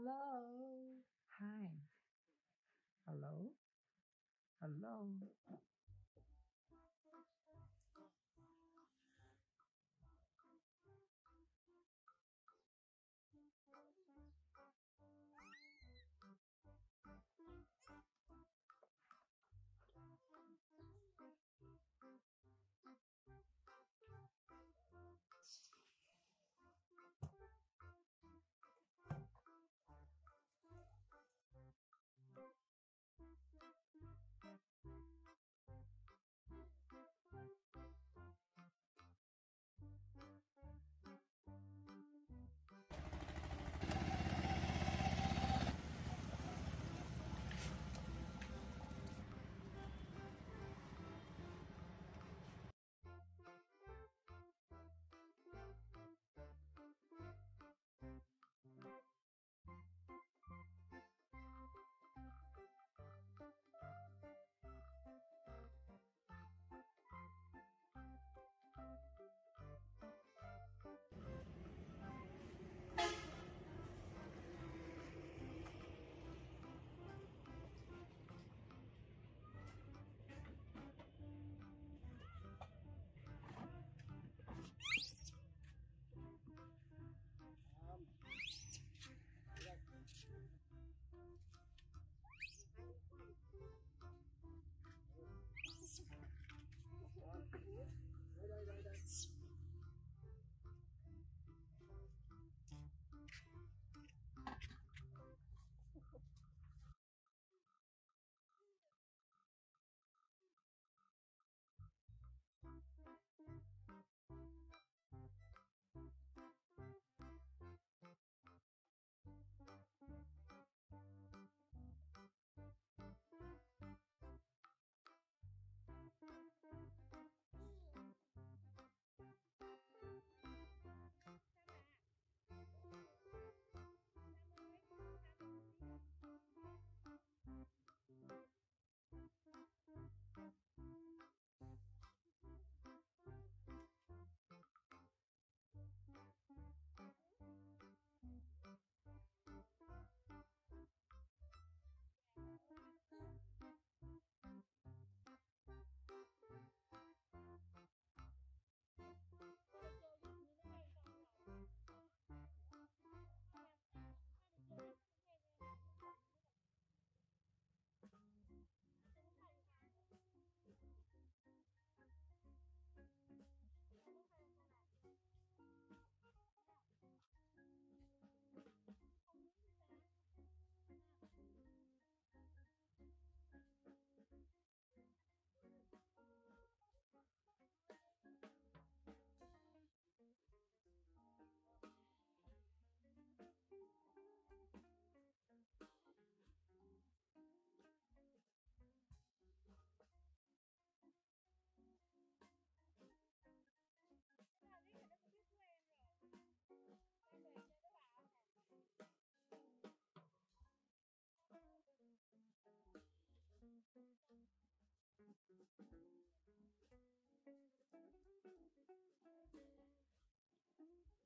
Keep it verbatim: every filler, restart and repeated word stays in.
Hello. Hi. Hello. Hello. Thank you.